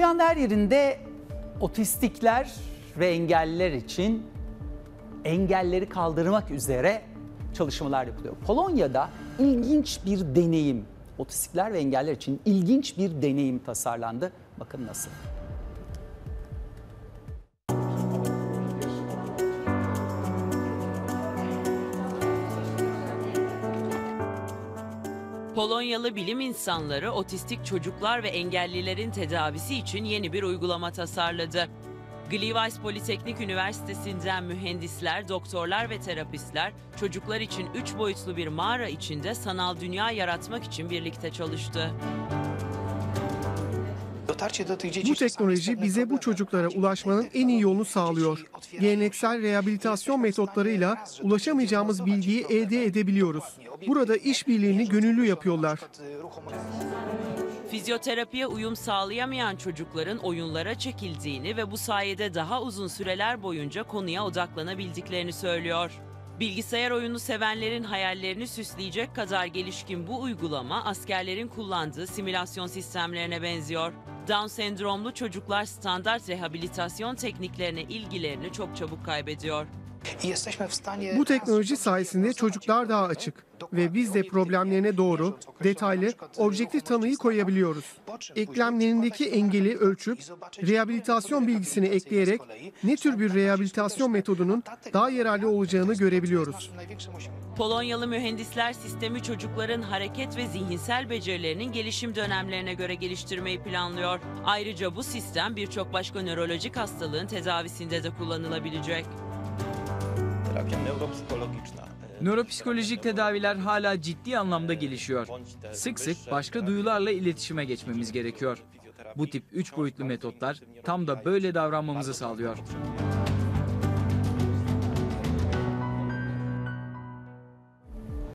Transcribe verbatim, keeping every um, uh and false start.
Dünyanın her yerinde otistikler ve engelliler için engelleri kaldırmak üzere çalışmalar yapılıyor. Polonya'da ilginç bir deneyim, otistikler ve engelliler için ilginç bir deneyim tasarlandı. Bakın nasıl. Polonyalı bilim insanları otistik çocuklar ve engellilerin tedavisi için yeni bir uygulama tasarladı. Gliwice Polytechnic Üniversitesi'nden mühendisler, doktorlar ve terapistler çocuklar için üç boyutlu bir mağara içinde sanal dünya yaratmak için birlikte çalıştı. Bu teknoloji bize bu çocuklara ulaşmanın en iyi yolunu sağlıyor. Geleneksel rehabilitasyon metotlarıyla ulaşamayacağımız bilgiyi elde edebiliyoruz. Burada işbirliğini gönüllü yapıyorlar. Fizyoterapiye uyum sağlayamayan çocukların oyunlara çekildiğini ve bu sayede daha uzun süreler boyunca konuya odaklanabildiklerini söylüyor. Bilgisayar oyunu sevenlerin hayallerini süsleyecek kadar gelişkin bu uygulama askerlerin kullandığı simülasyon sistemlerine benziyor. Down sendromlu çocuklar standart rehabilitasyon tekniklerine ilgilerini çok çabuk kaybediyor. Bu teknoloji sayesinde çocuklar daha açık ve biz de problemlerine doğru, detaylı, objektif tanıyı koyabiliyoruz. Eklemlerindeki engeli ölçüp, rehabilitasyon bilgisini ekleyerek ne tür bir rehabilitasyon metodunun daha yararlı olacağını görebiliyoruz. Polonyalı mühendisler sistemi çocukların hareket ve zihinsel becerilerinin gelişim dönemlerine göre geliştirmeyi planlıyor. Ayrıca bu sistem birçok başka nörolojik hastalığın tedavisinde de kullanılabilecek. Nöropsikolojik tedaviler hala ciddi anlamda gelişiyor. Sık sık başka duyularla iletişime geçmemiz gerekiyor. Bu tip üç boyutlu metotlar tam da böyle davranmamızı sağlıyor.